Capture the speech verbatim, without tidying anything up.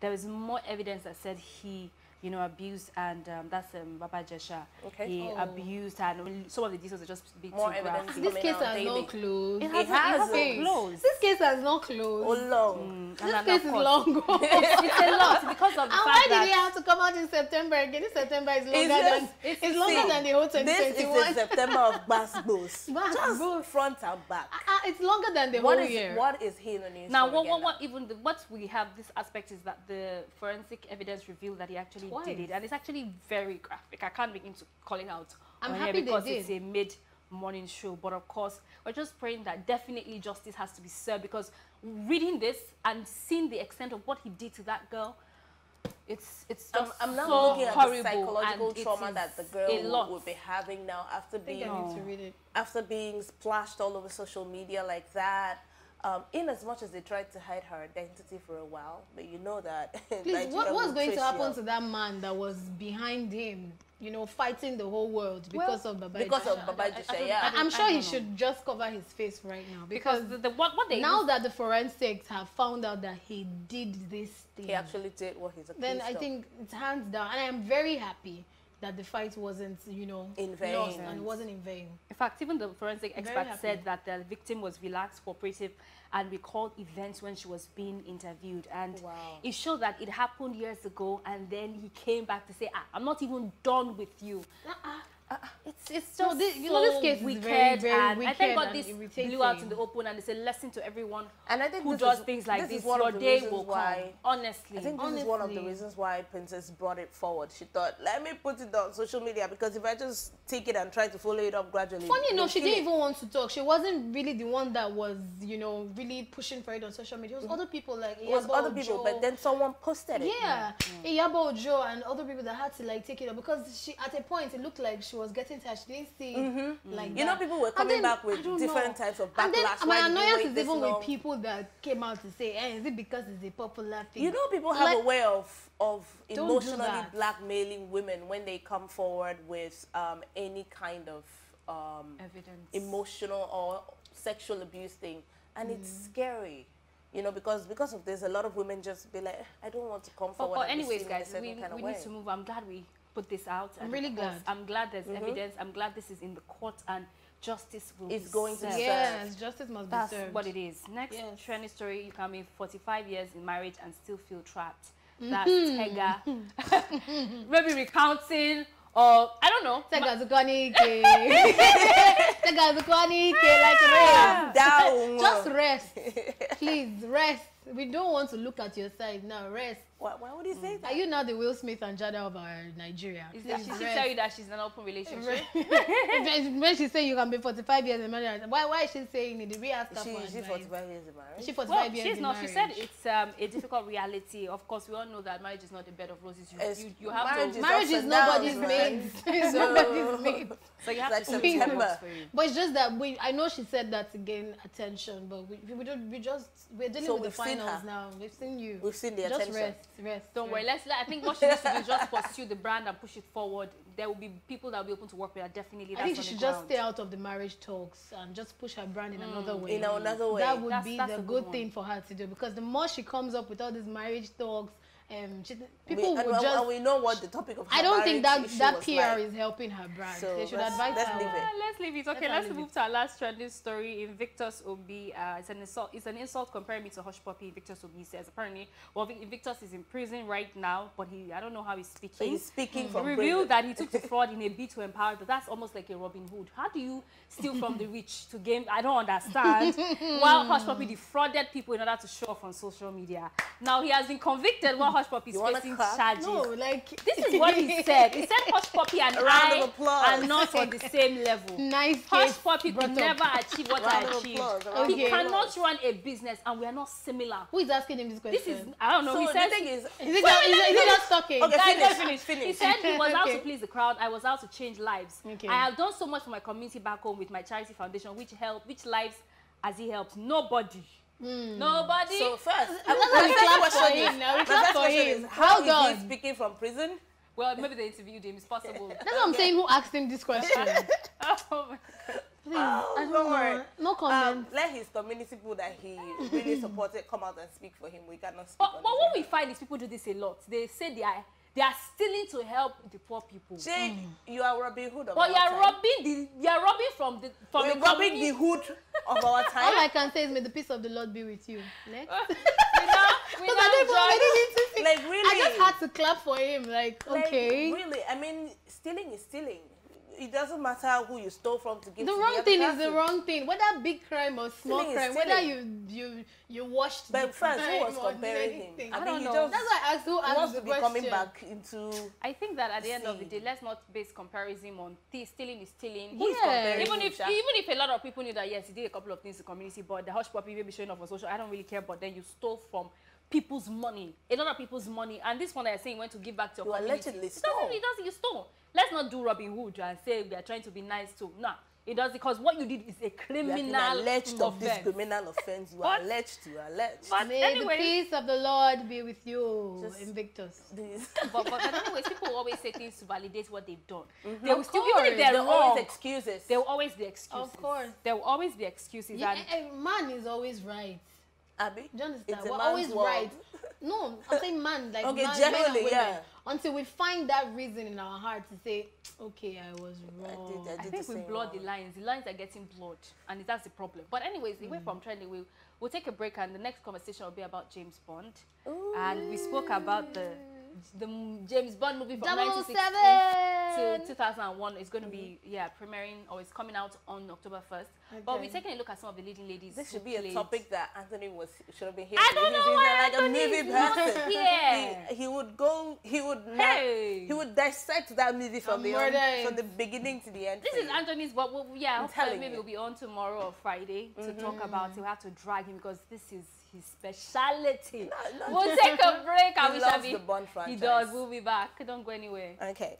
there is more evidence that said he, you know, abused, and um, that's um, Baba Ijesha. Okay. He oh. abused, and some of the details are just big. More evidence. This case has daily. no clues. It, it has no clues. This case has no clues. Oh, long. Mm. This and, case and, is long. it's, it's a lot because of the and fact why that did it have to come out in September again? This September is longer it's, than it's, it's longer see, than the whole twenty twenty-one. This is the September of Basbos. Basbos, front and back. Uh, it's longer than the what whole is, year. What is he in the news? Now, what, what, what, even the, what we have this aspect is that the forensic evidence revealed that he actually. Twice. Did it, and it's actually very graphic. I can't begin to calling out I'm on happy here because it's a mid-morning show, but of course we're just praying that definitely justice has to be served, because reading this and seeing the extent of what he did to that girl, it's it's just I'm, I'm now so looking at horrible the psychological trauma that the girl would be having now after being no. to read it. after being splashed all over social media like that. Um, in as much as they tried to hide her identity for a while, but you know that. Please, what was going to happen to that man that was behind him, you know, fighting the whole world because well, of Baba Ijesha? Because of Baba Ijesha, yeah. I'm sure he should just cover his face right now, because, because the, the, what, what they now that the forensics have found out that he did this thing, he actually did what he's accused of. Then I think it's hands down, and I am very happy that the fight wasn't, you know, in vain. Lost and it wasn't in vain. In fact, even the forensic expert said that the victim was relaxed, cooperative, and recalled events when she was being interviewed. And wow. it showed that it happened years ago, and then he came back to say, ah, I'm not even done with you. Uh-uh. Uh, it's it's so this, you so know this case wicked, is very, very and wicked I think got this blew out in the open, and it's a lesson to everyone. And I think who does is, things like this, this your day will why, come. Honestly, I think this honestly. is one of the reasons why Princess brought it forward. She thought, let me put it on social media, because if I just take it and try to follow it up gradually. Funny enough, she didn't it. even want to talk. She wasn't really the one that was, you know, really pushing for it on social media. It was other people like Iyabba Ojo. It was other people, but then someone posted it. Yeah, yeah. Iyabba Ojo and other people that had to like take it up, because she at a point it looked like she was getting touched, she didn't see mm-hmm. like you that. know people were coming then, back with different know. types of backlash. And then my annoyance is even long? with people that came out to say, eh, is it because it's a popular thing? You know, people have like, a way of of emotionally blackmailing women when they come forward with um, any kind of um, evidence, emotional or sexual abuse thing, and mm-hmm. it's scary. You know, because because of this, a lot of women just be like, I don't want to come forward. But, but anyways, guys, we, kind of we need to move. I'm glad we put this out. I'm really glad. I'm glad there's mm-hmm. evidence. I'm glad this is in the court, and justice will it's be going served. to yes, justice must That's be served. That's what it is. Next yes. trending story: you can be forty-five years in marriage and still feel trapped. That's mm-hmm. Tega. Maybe recounting, or I don't know. Tega's gone. Tega's gone. Like rest. Down. Just rest, please rest. We don't want to look at your side now. Rest. Why, why would you say mm. that? Are you now the Will Smith and Jada of our Nigeria? Is that, she should tell you that she's in an open relationship. When she say you can be forty-five years in marriage, why, why is she saying it? Did we ask her she, for She's forty-five years in marriage. She forty-five well, years she's in not. Marriage. She said it's um, a difficult reality. Of course, we all know that marriage is not a bed of roses. You, you, you have marriage to, is, marriage is nobody's mate. It's so, nobody's mate. So you have like to be But it's just that we. I know she said that to gain attention, but we we don't we just we're dealing so with the finals now. We've seen you. We've seen the just attention. Rest. Rest, Don't rest. worry. Let's. Let, I think what she needs to do is just pursue the brand and push it forward. There will be people that will be open to work with her. Definitely. That's I think she should ground. just stay out of the marriage talks and just push her brand in mm. another way. In another way. That would that's, be that's the good, good thing for her to do, because the more she comes up with all these marriage talks, um, she, people we, and will and just. And we know what the topic of. Her I don't think that that P R like. is helping her brand. So they should let's, advise let's her. Leave it. Let's leave it. Okay, let's, let's move it. to our last trending story. Invictus Obi. Uh, it's an insult. It's an insult comparing me to Hushpuppi. Invictus Obi says apparently, well, Invictus is in prison right now, but he I don't know how he's speaking. So he's speaking mm-hmm. from prison. Revealed that he took to fraud in a bid to empower. But that's almost like a Robin Hood. How do you steal from the rich to gain? I don't understand. While Hushpuppi defrauded people in order to show off on social media. Now he has been convicted. While Hushpuppi is facing charges. No, like this is what he said. He said Hushpuppi and I are not on the same level. Nice. Hushpuppi could never achieve what I achieved. Okay. He cannot run a business, and we are not similar. Who is asking him this question? This is I don't know. So he said, the thing is, is it just talking? Okay, finish, finish, finish. He said he was okay. out to please the crowd. I was out to change lives. Okay. I have done so much for my community back home with my charity foundation, which helped, which lives has he helped? Nobody. Mm. Nobody. So first, I was question is, how is he speaking from prison? Well, maybe they interviewed him. It's possible. That's what I'm saying. Who asked him this question? Oh my God. Please, oh, I don't Lord. Know. No comment. Um, let his community, people that he really supported, come out and speak for him. We cannot speak. But, but what we find is people do this a lot. They say they are they are stealing to help the poor people. Jade, mm. you are robbing hood. Of but our you are time. robbing the you are robbing from the from We're the robbing community. the hood of our time. All I can say is may the peace of the Lord be with you. Next. we know, we know I didn't even need to like, really, I just had to clap for him. Like, like okay. Really, I mean, stealing is stealing. It doesn't matter who you stole from to give the to wrong the thing person. Is the wrong thing, whether big crime or small stealing crime, whether you you you washed but the first who was comparing him. I, I mean, don't know. Just, that's why I asked who asked the to be question. Coming back into. I think that at the end of the day, let's not base comparison on stealing is stealing. Who yeah. is even if himself? Even if a lot of people knew that yes, he did a couple of things to the community, but the Hushpuppi may be showing up on social. I don't really care. But then you stole from people's money, a lot of people's money, and this one that I say you went to give back to your you community. Allegedly stole. It doesn't. It doesn't. You stole. Let's not do Robin Hood and say we are trying to be nice to. No, nah, it does because what you did is a criminal alleged of this criminal offense. You are alleged. You are alleged. But May anyway, the peace of the Lord be with you, just Invictus. This. But, but anyways, people always say things to validate what they've done. Mm-hmm. They will still even if they're wrong, always excuses. There will always be excuses. Of course, there will always be excuses. Yeah, and a man is always right. Abby, do you understand? We're always world. right. No, I'm saying man, like okay, man, generally, men and women. Yeah. Until we find that reason in our heart to say, okay, I was wrong. I, did, I, did I think we blurred the lines. The lines are getting blurred, and that's the problem. But anyways, mm. away from trending, we'll, we'll take a break, and the next conversation will be about James Bond. Ooh. And we spoke about the the James Bond movie from nineteen sixty to two thousand one. It's going to be yeah premiering or it's coming out on October first. Okay. But we're taking a look at some of the leading ladies. This should be played. A topic that Anthony was should have been here. I don't know why like Anthony a movie person. Yeah. He, he would go. He would. Hey. Not, he would dissect that movie from the on, from the beginning to the end. This is Anthony's. But we'll, yeah, hopefully maybe we'll be on tomorrow or Friday to mm-hmm. talk about it. We we'll have to drag him because this is his specialty. No, no. We'll take a break. I wish I be. He does. We'll be back. Don't go anywhere. Okay.